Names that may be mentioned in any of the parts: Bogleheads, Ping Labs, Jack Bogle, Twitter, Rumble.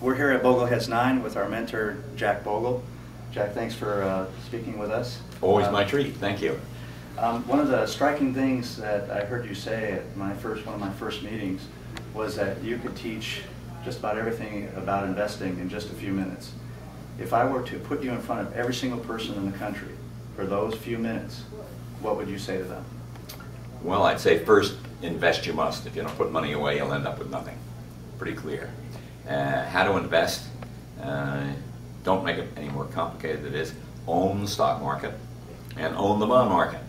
We're here at Bogleheads 9 with our mentor, Jack Bogle. Jack, thanks for speaking with us. Always my treat. Thank you. One of the striking things that I heard you say at one of my first meetings was that you could teach just about everything about investing in just a few minutes. If I were to put you in front of every single person in the country for those few minutes, what would you say to them? Well, I'd say first, invest you must. If you don't put money away, you'll end up with nothing. Pretty clear. How to invest, don't make it any more complicated than it is. Own the stock market and own the bond market.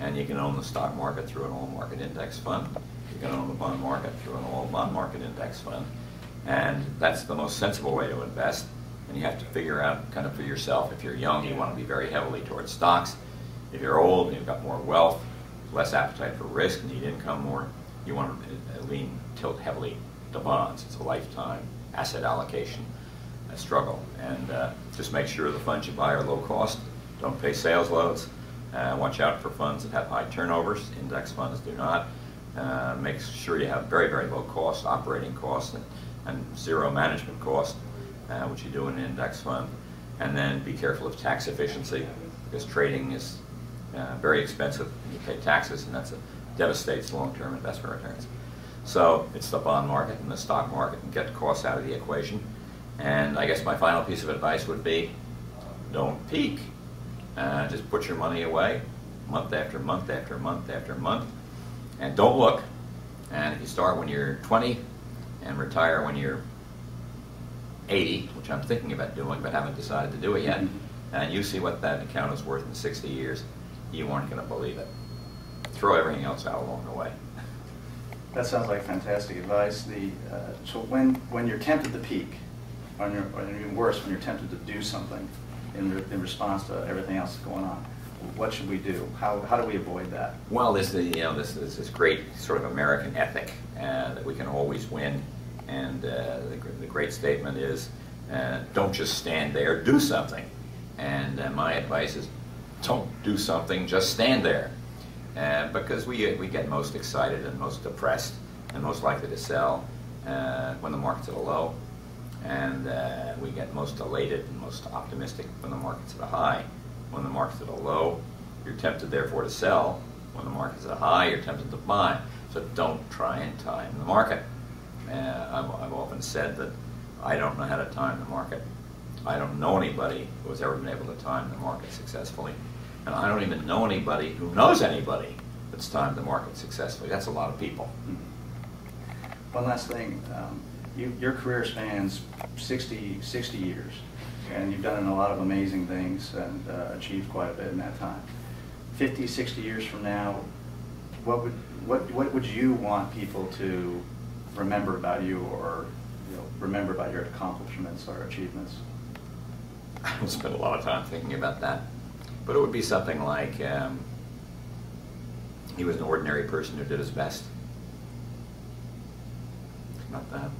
And you can own the stock market through an all market index fund. You can own the bond market through an all bond market index fund. And that's the most sensible way to invest. And you have to figure out kind of for yourself. If you're young, you want to be very heavily towards stocks. If you're old and you've got more wealth, less appetite for risk, need income more, you want to tilt heavily to bonds. It's a lifetime asset allocation struggle. And just make sure the funds you buy are low cost. Don't pay sales loads. Watch out for funds that have high turnovers. Index funds do not. Make sure you have very, very low cost, operating costs, and zero management costs, which you do in an index fund. And then be careful of tax efficiency, because trading is very expensive. You pay taxes, and that devastates long-term investment returns. So it's the bond market and the stock market, and get costs out of the equation. And I guess my final piece of advice would be, don't peek. Just put your money away month after month after month after month, and don't look. And if you start when you're 20 and retire when you're 80, which I'm thinking about doing but haven't decided to do it yet, and you see what that account is worth in 60 years, you aren't going to believe it. Throw everything else out along the way. That sounds like fantastic advice. So when you're tempted to peak, or even worse, when you're tempted to do something in response to everything else that's going on, what should we do? How do we avoid that? Well, this is this great sort of American ethic that we can always win. And the great statement is, don't just stand there, do something. And my advice is, don't do something, just stand there. Because we get most excited and most depressed and most likely to sell when the market's at a low. And we get most elated and most optimistic when the market's at a high. When the market's at a low, you're tempted therefore to sell. When the market's at a high, you're tempted to buy. So don't try and time the market. I've often said that I don't know how to time the market. I don't know anybody who has ever been able to time the market successfully. And I don't even know anybody who knows anybody that's timed the market successfully. That's a lot of people. One last thing. Your career spans 60 years, and you've done a lot of amazing things and achieved quite a bit in that time. 50, 60 years from now, what would you want people to remember about you, or remember about your accomplishments or achievements? I haven't spent a lot of time thinking about that, but it would be something like, he was an ordinary person who did his best. Not that.